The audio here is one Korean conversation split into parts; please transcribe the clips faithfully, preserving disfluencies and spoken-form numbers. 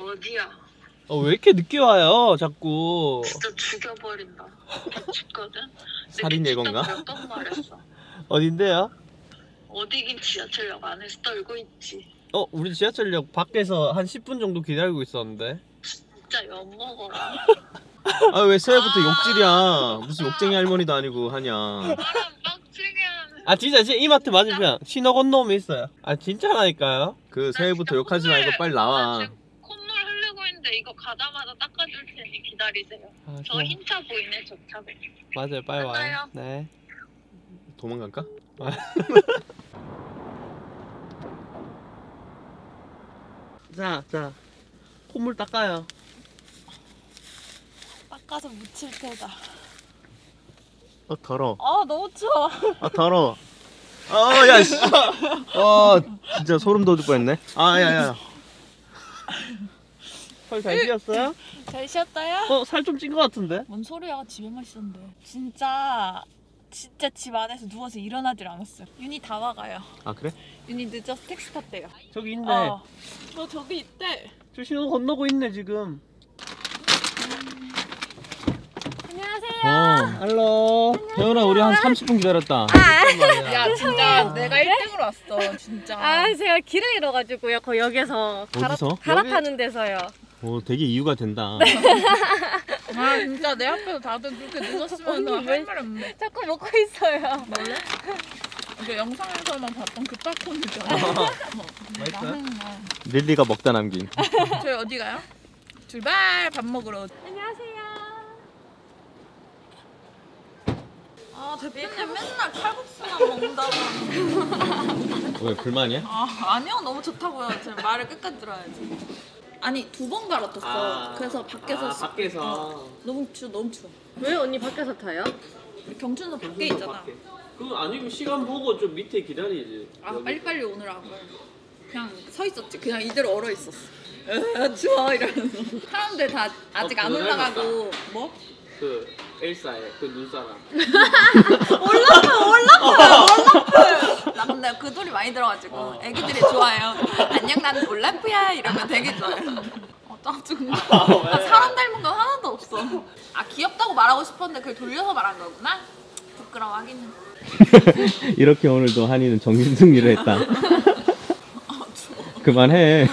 어디야? 어, 왜 이렇게 늦게 와요, 자꾸. 진짜 죽여버린다. 죽거든? 살인 예건가? 몇 번 말했어. 어딘데요? 어디긴 지하철역 안에서 떨고 있지. 어? 우리 지하철역 밖에서 한 십 분 정도 기다리고 있었는데. 진짜 엿먹어라. 아, 왜 새해부터 아 욕질이야. 무슨 욕쟁이 할머니도 아니고 하냐. 사람 빡치게 하는. 아 진짜, 진짜 이마트 맞으면 신호 건너오면 있어요. 아 진짜라니까요. 그 새해부터 욕하지 콧물, 말고 빨리 나와. 나 지금 콧물 흘리고 있는데 이거 가자마자 닦아줄 테니 기다리세요. 아, 저 흰차 보이네, 저 차도. 맞아요, 빨리 만나요. 와요. 네. 도망갈까? 자, 자. 콧물 닦아요. 닦아서 묻힐 테다. 아, 더러워. 아, 너무 추워. 아, 더러워. 아, 야, 씨. 아, 진짜 소름 돋을 뻔했네. 아, 야, 야. 살 잘 찌었어요? 잘 찌었다요? 어, 살 좀 찐 것 같은데? 뭔 소리야, 집에만 있었는데. 진짜. 진짜 집 안에서 누워서 일어나질 않았어요. 윤희 다 와가요. 아 그래? 윤희 늦어서 택시 탔대요. 저기 있네. 어. 너 저기 있대. 저 신호 건너고 있네 지금. 음. 안녕하세요. 할로. 재훈아 우리 한 삼십 분 기다렸다. 아. 야 진짜 내가 일 등으로 왔어 진짜. 아 제가 길을 잃어가지고요. 거의 여기서 어디서? 갈아타는 데서요. 오 되게 이유가 된다. 아 진짜 내 앞에서 다들 그렇게 늦었으면 할 말 없네. 자꾸 먹고 있어요. 원래? 이게 영상에서만 봤던 그 팝콘이잖아. 맛있어요? 릴리가 먹다 남긴. 저희 어디 가요? 출발! 밥 먹으러. 안녕하세요. 아 대표님 맨날 칼국수만 먹는다고. 왜 불만이야? 아 아니요 너무 좋다고요. 제 말을 끝까지 들어야지. 아니 두 번 갈아탔어. 아, 그래서 밖에서 아, 밖에서 어. 너무 추워 너무 추워. 왜 언니 밖에서 타요? 경춘선 밖에 있잖아. 밖에. 그거 아니면 시간 보고 좀 밑에 기다리지. 아 여기. 빨리빨리 오느라고 그냥 서 있었지. 그냥 이대로 얼어 있었어. 으, 추워 이러면서. 사람들 다 아직 어, 안 올라가고 뭐? 그 엘사의 그 눈사람. 올라프 올라프 올라프. 나 근데 그 소리 많이 들어가지고 어. 애기들이 좋아요. 안녕 나는 올라프야 이러면 되게 좋아요. 어 짜증나. 아, 사람 닮은 건 하나도 없어. 아 귀엽다고 말하고 싶었는데 그걸 돌려서 말한 거구나. 부끄러워 하긴. 이렇게 오늘도 한이는 정신승리를 했다. 아, 추워. 그만해.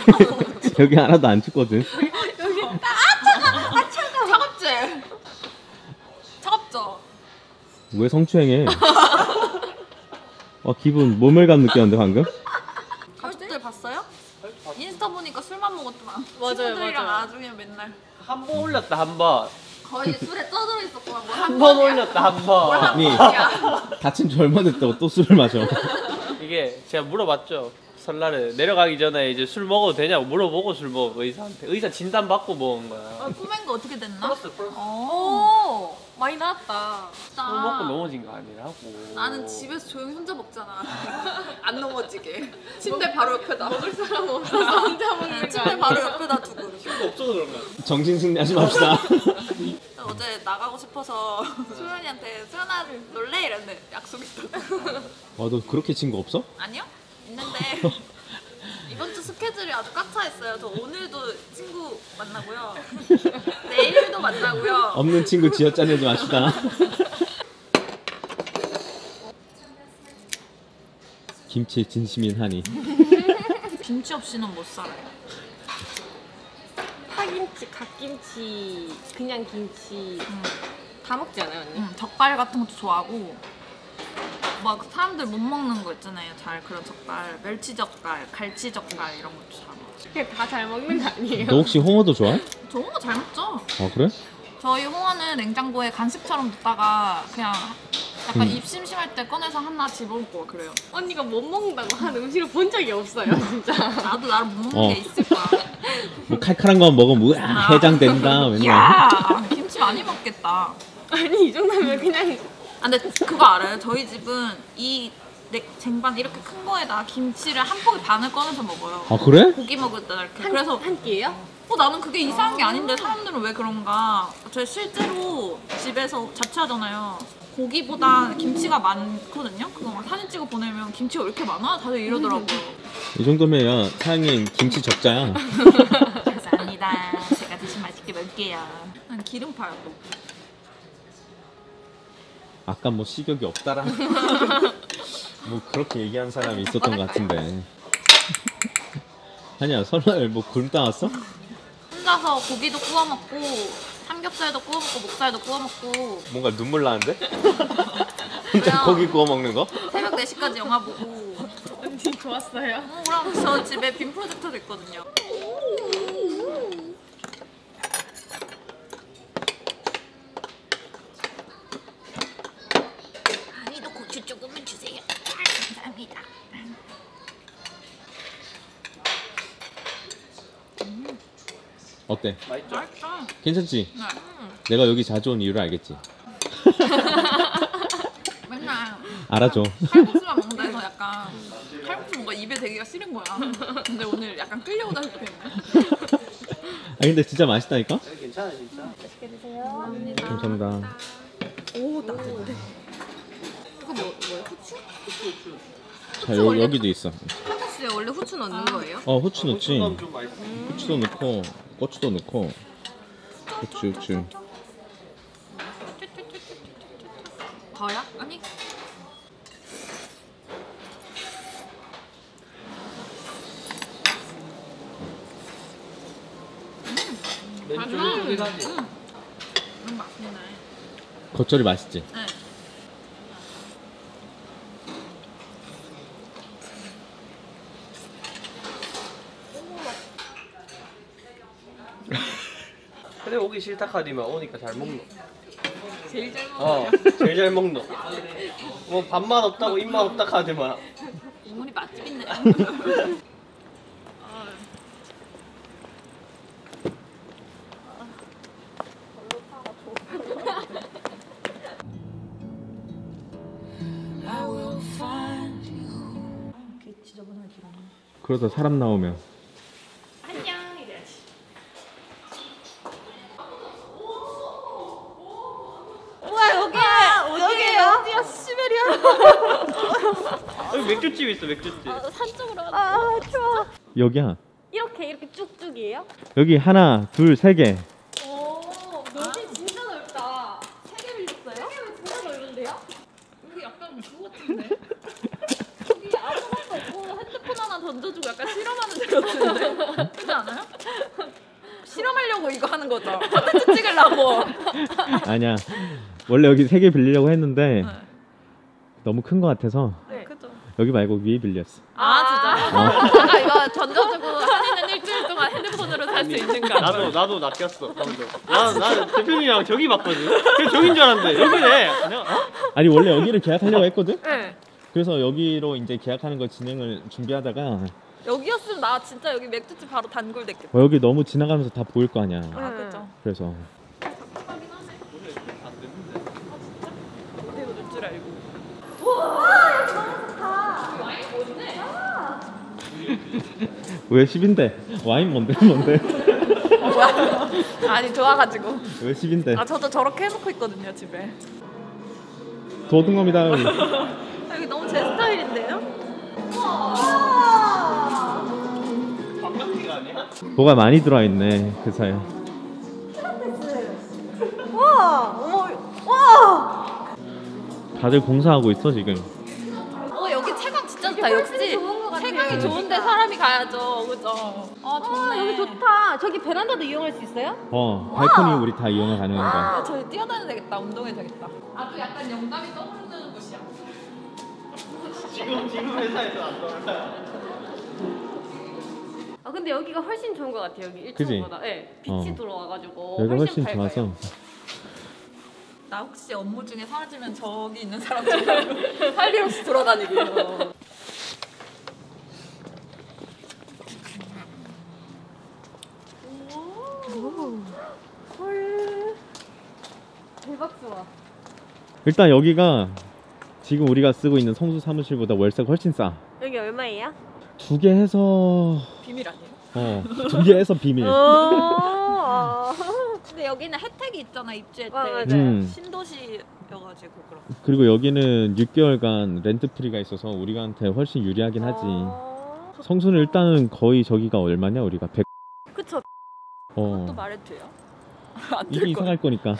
여기 하나도 안 춥거든. 여기 딱 아, 아 차가워. 차갑지. 차갑죠? 왜 성추행해? 어, 기분 모멸감 느꼈는데 방금? 가족들 봤어요? 인스타 보니까 술만 먹었더만. 맞아요. 친구들이랑 맞아요. 나중에 맨날 한 번 올렸다 한 번. 거의 술에 떠들어 있었구만. 한 번 올렸다 한 번. 아니 다친 지 얼마 됐다고 또 술을 마셔. 이게 제가 물어봤죠. 설날에 내려가기 전에 이제 술 먹어도 되냐고 물어보고 술 먹어 의사한테. 의사 진단 받고 먹은 거야. 아, 꼬맨거 어떻게 됐나? 플러스 플러스. 오 많이 나왔다. 술 먹고 넘어진 거 아니라고. 나는 집에서 조용히 혼자 먹잖아. 안 넘어지게. 침대 바로 옆에다. 먹을 사람 없어서 혼자 먹는 거. 침대 바로 옆에다 두고. 친구 없어서 그런가? 정신 승리하지 맙시다. 어제 나가고 싶어서 소연이한테 소연아 놀래 이랬는데 약속했다고. 와, 너 그렇게 친구 없어? 아니요. 있는데 이번 주 스케줄이 아주 꽉 차 있어요. 저 오늘도 친구 만나고요. 내일도 만나고요. 없는 친구 지어짜내지 마시다. 김치에 진심인 한이. 김치 없이는 못 살아요. 파김치, 갓김치, 그냥 김치 음. 다 먹지 않아요 언니? 음, 젓갈 같은 것도 좋아하고 막 사람들 못 먹는 거 있잖아요. 잘 그런 젓갈, 멸치 젓갈, 갈치 젓갈 이런 것도 잘 먹어요. 다 잘 먹는 거 아니에요? 너 혹시 홍어도 좋아해? 저 홍어 잘 먹죠. 아 그래? 저희 홍어는 냉장고에 간식처럼 뒀다가 그냥 약간 음. 입 심심할 때 꺼내서 하나 집어먹고 그래요. 언니가 못 먹는다고 한 음식을 본 적이 없어요 진짜. 나도 나를 못 먹는 어. 게 있을 거야. 뭐 칼칼한 거만 먹으면 우야 해장된다 맨날. 야 김치 많이 먹겠다. 아니 이 정도면 그냥 아, 근데 그거 알아요? 저희 집은 이 쟁반 이렇게 큰 거에다 김치를 한 포기 반을 꺼내서 먹어요. 아 그래? 고기 먹을 때 이렇게. 한, 그래서 한 끼예요? 어 나는 그게 이상한 게 아닌데 사람들은 왜 그런가? 저희 실제로 집에서 자취하잖아요. 고기보다 김치가 많거든요? 그거 막 사진 찍어 보내면 김치가 왜 이렇게 많아? 다들 이러더라고요. 이 정도면 야 사장님 김치 적자야. 감사합니다. 감사합니다. 제가 대신 맛있게 먹을게요. 난 기름 봐요. 아까 뭐 식욕이 없다라 뭐 그렇게 얘기한 사람이 있었던 것 같은데. 아니야, 설날 뭐 굶다 왔어? 혼자서 고기도 구워 먹고 삼겹살도 구워 먹고 목살도 구워 먹고. 뭔가 눈물 나는데? 혼자 고기 구워 먹는 거? 새벽 네 시까지 영화 보고. 언니 좋았어요? 뭐랑 저 집에 빔 프로젝터 됐거든요. 아니도 고추 조금만 주세요. 감사합니다. 어때? 맛있죠? 맛있다. 괜찮지? 네. 내가 여기 자주 온 이유를 알겠지? 맨날 알아줘. 칼국수만 먹는다 해서 약간 칼국수 뭔가 입에 대기가 싫은 거야. 근데 오늘 약간 끌려오다 싶겠네. 아 근데 진짜 맛있다니까? 네, 괜찮아 진짜. 맛있게 드세요. 감사합니다. 감사합니다. 오 따뜻해. 이거 뭐, 뭐야? 후추? 후추 후추. 자 후추 요, 여기도 있어. 칼국수에 원래 후추 넣는 아. 거예요? 어 후추 아, 넣지. 음. 후추도 넣고 고추도 넣고. 후추 후추. 더야? 아니. 겉절이 음. 음, 맛있네. 겉절이 맛있지? 네. 근데 오기 싫다 카디면 오니까 잘 먹노. 제일 잘 먹노. 어, 제일 잘 먹노. 뭐 밥만 없다고 입맛 없다 카디면. 이모니 맛집 있네. 그러다 사람 나오면 안녕 이래야지. 우와 여기! 아, 여기에요? 어디야? 시베리아? 여기 맥주집 있어 맥주집. 아, 산쪽으로 가는 아 좋아. 여기야? 이렇게 이렇게 쭉쭉이에요? 여기 하나 둘 세 개. 오 여기 진짜 넓다. 세 개 빌렸어요? 세 개면 진짜 넓은데요? 여기 약간 무슨 같은데? 던져주고 약간 실험하는 데 같은데? 그렇지 않아요? 실험하려고 이거 하는 거죠? 컨텐츠 찍으려고! 아니야. 원래 여기 세 개 빌리려고 했는데 네. 너무 큰 거 같아서 네. 여기 말고 위에 빌렸어. 아 진짜? 아, 제가 이거 던져주고 한이는 일주일 동안 핸드폰으로 살 수 있는가? 나도 나도 낚였어. 나는 나는 대표님이랑 저기 봤거든. 그래서 저긴 줄 알았는데 여기네. 그냥, 어? 아니 원래 여기를 계약하려고 했거든? 네. 그래서 여기로 이제 계약하는 걸 진행을 준비하다가 여기였으면 나 진짜 여기 맥주집 바로 단골됐겠다. 어, 여기 너무 지나가면서 다 보일 거 아니야. 아 그렇죠. 그래서 답답하긴 하네. 원래 안 됐는데. 아 진짜? 그대로 줄 줄 알고. 우와 여기 너무 좋다. 와인 뭔데? 아. 왜 십인데? 와인 뭔데 뭔데? 아니 좋아가지고. 왜 십인데? 아 저도 저렇게 해놓고 있거든요 집에. 도둑 겁니다 여기. 여기 너무 제 스타일인데요? 우와! 방랑티가 아니야? 뭐가 많이 들어있네 그 사이. 필라테스! 와! 어머! 와! 다들 공사하고 있어 지금. 어 여기 채광 진짜 좋다. 역시 채광이 좋은데 사람이 가야죠. 그죠? 아 좋네. 아, 여기 좋다. 저기 베란다도 이용할 수 있어요? 어 발코니 우리 다 이용을 가능한 거야. 저기 뛰어다녀도 되겠다. 운동해도 되겠다. 아주 약간 영감이 떠오르는 곳이야. 지금 지금 회사에서 안 떠올라요. 아 근데 여기가 훨씬 좋은 것 같아요. 여기 일 층보다. 네, 빛이 어. 들어와가지고 여기 훨씬, 훨씬 좋아서. 나 혹시 업무 중에 사라지면 저기 있는 사람들 할 일 없이 돌아다니기요. 오, 헐, 대박 좋아. 일단 여기가. 지금 우리가 쓰고 있는 성수 사무실보다 월세가 훨씬 싸. 여기 얼마예요? 두 개 해서... 비밀 아니에요? 어, 두 개 해서 비밀. 근데 여기는 혜택이 있잖아, 입주 혜택. 아, 음. 신도시여가지고 그렇고. 그리고 여기는 육 개월간 렌트 프리가 있어서 우리한테 훨씬 유리하긴 하지. 성수는 일단은 거의 저기가 얼마냐, 우리가 백... 그쵸, 어. 또 말해도 돼요? 이게 이상할 거니까.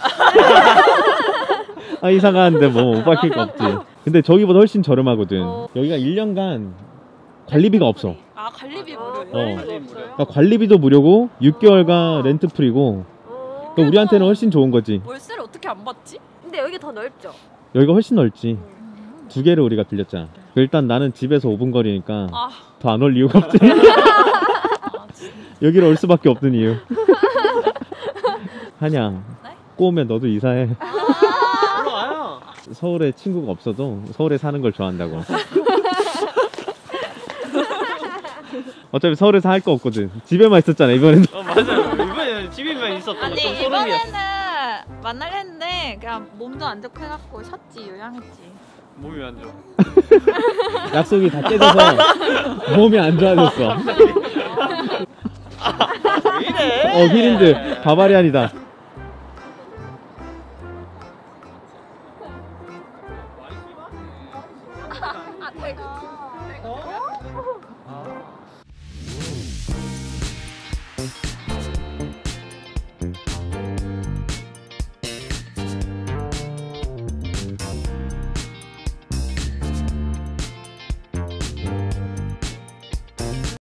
아, 이상한데 뭐 못 밝힐 거 없지. 근데 저기보다 훨씬 저렴하거든. 어. 여기가 일 년간 관리비가 없어. 아, 관리비 무료예요? 어. 관리비도 무료고 육 개월간 렌트 프리고. 어. 그러니까 우리한테는 훨씬 좋은 거지. 월세를 어떻게 안 받지? 근데 여기 더 넓죠? 여기가 훨씬 넓지. 음. 두 개를 우리가 빌렸잖아. 일단 나는 집에서 오 분 거리니까 아. 더 안 올 이유가 없지. 아, 여기로 올 수밖에 없는 이유. 한양, 네? 꼬우면 너도 이사해. 아 서울에 친구가 없어도 서울에 사는 걸 좋아한다고. 어차피 서울에서 할 거 없거든. 집에만 있었잖아 이번에도. 어, 맞아요. 이번에는 집에만 있었던 거 좀 소름이었어. 아니 이번에는 만나려 했는데 그냥 몸도 안 좋고 해갖고 쉬었지, 요양했지. 몸이 안 좋아. 약속이 다 깨져서 몸이 안 좋아졌어. 아, 왜 이래? 어, 휘린드 바바리안이다. 아, 대구. 대구.